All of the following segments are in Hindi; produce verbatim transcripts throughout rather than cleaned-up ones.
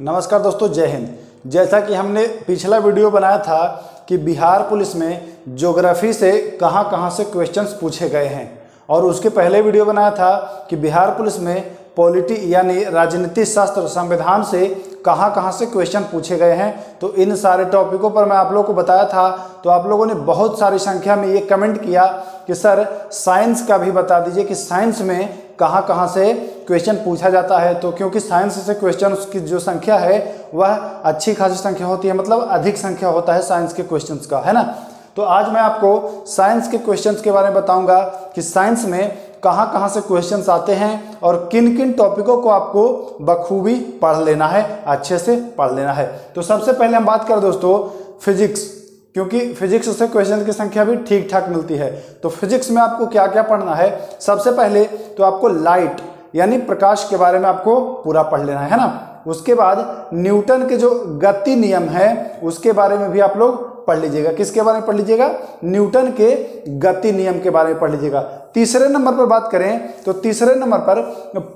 नमस्कार दोस्तों, जय हिंद। जैसा कि हमने पिछला वीडियो बनाया था कि बिहार पुलिस में ज्योग्राफी से कहां कहां से क्वेश्चंस पूछे गए हैं, और उसके पहले वीडियो बनाया था कि बिहार पुलिस में पॉलिटी यानी राजनीति शास्त्र संविधान से कहां कहां से क्वेश्चन पूछे गए हैं। तो इन सारे टॉपिकों पर मैं आप लोगों को बताया था, तो आप लोगों ने बहुत सारी संख्या में ये कमेंट किया कि सर साइंस का भी बता दीजिए कि साइंस में कहां कहां से क्वेश्चन पूछा जाता है। तो क्योंकि साइंस से क्वेश्चन की जो संख्या है वह अच्छी खासी संख्या होती है, मतलब अधिक संख्या होता है साइंस के क्वेश्चंस का, है ना। तो आज मैं आपको साइंस के क्वेश्चंस के बारे में बताऊंगा कि साइंस में कहां कहां से क्वेश्चंस आते हैं और किन किन टॉपिकों को आपको बखूबी पढ़ लेना है, अच्छे से पढ़ लेना है। तो सबसे पहले हम बात करें दोस्तों फिजिक्स, क्योंकि फिजिक्स से क्वेश्चन की संख्या भी ठीक ठाक मिलती है। तो फिजिक्स में आपको क्या क्या पढ़ना है, सबसे पहले तो आपको लाइट यानी प्रकाश के बारे में आपको पूरा पढ़ लेना है, है ना। उसके बाद न्यूटन के जो गति नियम है उसके बारे में भी आप लोग पढ़ लीजिएगा। किसके बारे में पढ़ लीजिएगा? न्यूटन के गति नियम के बारे में पढ़ लीजिएगा। तीसरे नंबर पर बात करें तो तीसरे नंबर पर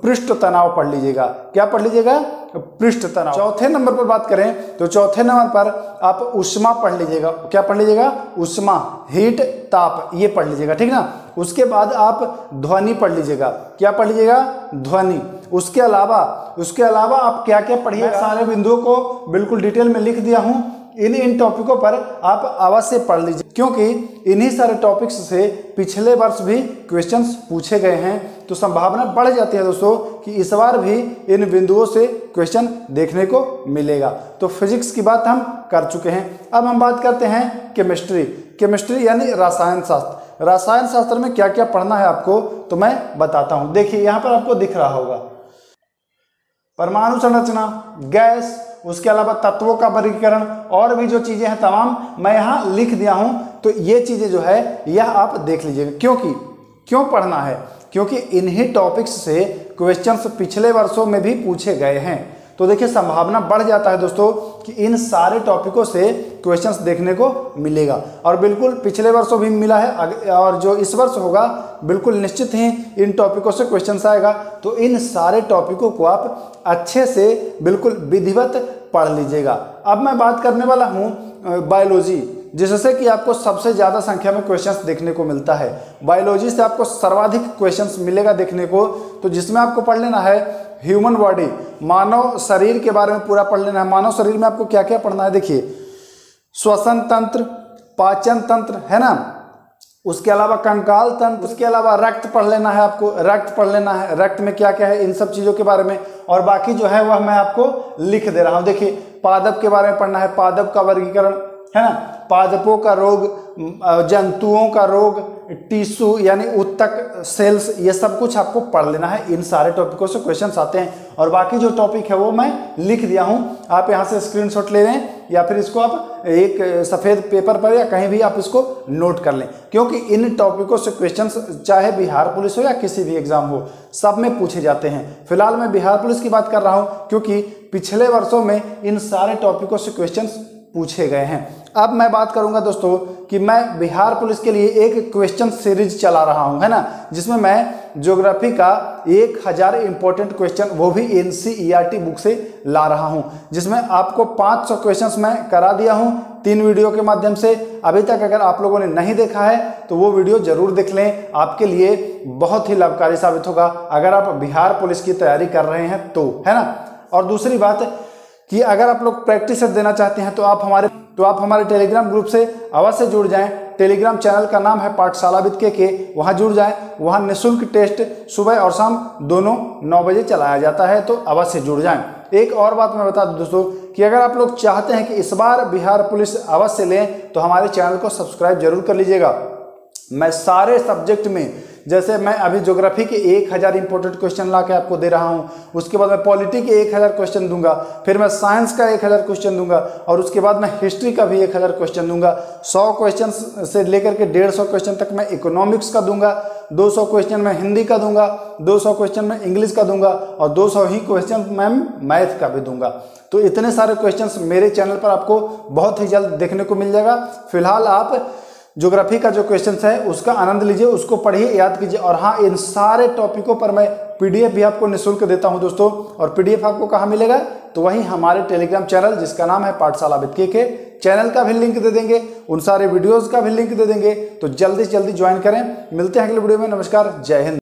पृष्ठ तनाव पढ़ लीजिएगा। क्या पढ़ लीजिएगा? पृष्ठ तनाव। चौथे नंबर पर बात करें तो चौथे नंबर पर आप ऊष्मा पढ़ लीजिएगा। क्या पढ़ लीजिएगा? ऊष्मा, हीट, ताप, ये पढ़ लीजिएगा, ठीक ना। उसके बाद आप ध्वनि पढ़ लीजिएगा। क्या पढ़ लीजिएगा? ध्वनि। उसके अलावा उसके अलावा आप क्या क्या पढ़िएगा, सारे बिंदुओं को बिल्कुल डिटेल में लिख दिया हूँ। इन इन टॉपिकों पर आप अवश्य पढ़ लीजिए, क्योंकि इन्हीं सारे टॉपिक्स से पिछले वर्ष भी क्वेश्चंस पूछे गए हैं, तो संभावना बढ़ जाती है दोस्तों कि इस बार भी इन बिंदुओं से क्वेश्चन देखने को मिलेगा। तो फिजिक्स की बात हम कर चुके हैं। अब हम बात करते हैं केमिस्ट्री। केमिस्ट्री यानी रसायन शास्त्र। रसायन शास्त्र में क्या क्या पढ़ना है आपको, तो मैं बताता हूँ। देखिए यहाँ पर आपको दिख रहा होगा परमाणु संरचना, गैस, उसके अलावा तत्वों का वर्गीकरण और भी जो चीज़ें हैं तमाम मैं यहाँ लिख दिया हूँ। तो ये चीज़ें जो है यह आप देख लीजिएगा। क्योंकि क्यों पढ़ना है? क्योंकि इन्हीं टॉपिक्स से क्वेश्चंस पिछले वर्षों में भी पूछे गए हैं। तो देखिए संभावना बढ़ जाता है दोस्तों कि इन सारे टॉपिकों से क्वेश्चंस देखने को मिलेगा, और बिल्कुल पिछले वर्षों भी मिला है और जो इस वर्ष होगा बिल्कुल निश्चित ही इन टॉपिकों से क्वेश्चंस आएगा। तो इन सारे टॉपिकों को आप अच्छे से बिल्कुल विधिवत पढ़ लीजिएगा। अब मैं बात करने वाला हूँ बायोलॉजी, जिससे कि आपको सबसे ज़्यादा संख्या में क्वेश्चंस देखने को मिलता है। बायोलॉजी से आपको सर्वाधिक क्वेश्चंस मिलेगा देखने को। तो जिसमें आपको पढ़ लेना है ह्यूमन बॉडी, मानव शरीर के बारे में पूरा पढ़ लेना है। मानव शरीर में आपको क्या क्या पढ़ना है? देखिए श्वसन तंत्र, पाचन तंत्र, है ना। उसके अलावा कंकाल तंत्र, उसके अलावा रक्त पढ़ लेना है आपको। रक्त पढ़ लेना है, रक्त में क्या क्या है, इन सब चीज़ों के बारे में। और बाकी जो है वह मैं आपको लिख दे रहा हूँ। देखिए पादप के बारे में पढ़ना है, पादप का वर्गीकरण, है ना। पादपों का रोग, जंतुओं का रोग, टिश्यू यानी ऊतक, सेल्स, ये सब कुछ आपको पढ़ लेना है। इन सारे टॉपिकों से क्वेश्चंस आते हैं, और बाकी जो टॉपिक है वो मैं लिख दिया हूँ। आप यहाँ से स्क्रीनशॉट ले लें या फिर इसको आप एक सफ़ेद पेपर पर या कहीं भी आप इसको नोट कर लें, क्योंकि इन टॉपिकों से क्वेश्चंस चाहे बिहार पुलिस हो या किसी भी एग्जाम हो सब में पूछे जाते हैं। फिलहाल मैं बिहार पुलिस की बात कर रहा हूँ, क्योंकि पिछले वर्षों में इन सारे टॉपिकों से क्वेश्चंस पूछे गए हैं। अब मैं बात करूंगा दोस्तों कि मैं बिहार पुलिस के लिए एक क्वेश्चन सीरीज चला रहा हूं, है ना, जिसमें मैं ज्योग्राफी का एक हज़ार इम्पोर्टेंट क्वेश्चन, वो भी एनसीईआरटी बुक से ला रहा हूं, जिसमें आपको पाँच सौ क्वेश्चंस मैं करा दिया हूं तीन वीडियो के माध्यम से। अभी तक अगर आप लोगों ने नहीं देखा है तो वो वीडियो ज़रूर देख लें, आपके लिए बहुत ही लाभकारी साबित होगा अगर आप बिहार पुलिस की तैयारी कर रहे हैं तो, है ना। और दूसरी बात कि अगर आप लोग प्रैक्टिस देना चाहते हैं तो आप हमारे तो आप हमारे टेलीग्राम ग्रुप से अवश्य जुड़ जाएं। टेलीग्राम चैनल का नाम है पाठशाला विद केके, वहाँ जुड़ जाएं। वहाँ निःशुल्क टेस्ट सुबह और शाम दोनों नौ बजे चलाया जाता है, तो अवश्य जुड़ जाएं। एक और बात मैं बता दूं दोस्तों कि अगर आप लोग चाहते हैं कि इस बार बिहार पुलिस अवश्य लें तो हमारे चैनल को सब्सक्राइब जरूर कर लीजिएगा। मैं सारे सब्जेक्ट में, जैसे मैं अभी ज्योग्राफी के एक हज़ार इंपॉर्टेंट क्वेश्चन ला के आपको दे रहा हूँ, उसके बाद मैं पॉलिटी के एक हज़ार क्वेश्चन दूंगा, फिर मैं साइंस का एक हज़ार क्वेश्चन दूंगा, और उसके बाद मैं हिस्ट्री का भी एक हज़ार क्वेश्चन दूंगा। सौ क्वेश्चन से लेकर के डेढ़ सौ क्वेश्चन तक मैं इकोनॉमिक्स का दूंगा, दो सौ क्वेश्चन मैं हिंदी का दूंगा, दो सौ क्वेश्चन मैं इंग्लिश का दूंगा, और दो सौ ही क्वेश्चन मैं मैथ का भी दूंगा। तो इतने सारे क्वेश्चन मेरे चैनल पर आपको बहुत ही जल्द देखने को मिल जाएगा। फिलहाल आप ज्योग्राफी का जो क्वेश्चन है उसका आनंद लीजिए, उसको पढ़िए, याद कीजिए। और हाँ, इन सारे टॉपिकों पर मैं पीडीएफ भी आपको निःशुल्क देता हूं दोस्तों। और पीडीएफ आपको कहाँ मिलेगा, तो वहीं हमारे टेलीग्राम चैनल जिसका नाम है पाठशाला विद केके, चैनल का भी लिंक दे देंगे, उन सारे वीडियोज का भी लिंक दे देंगे। तो जल्दी से जल्दी ज्वाइन करें। मिलते हैं अगले वीडियो में। नमस्कार, जय हिंद।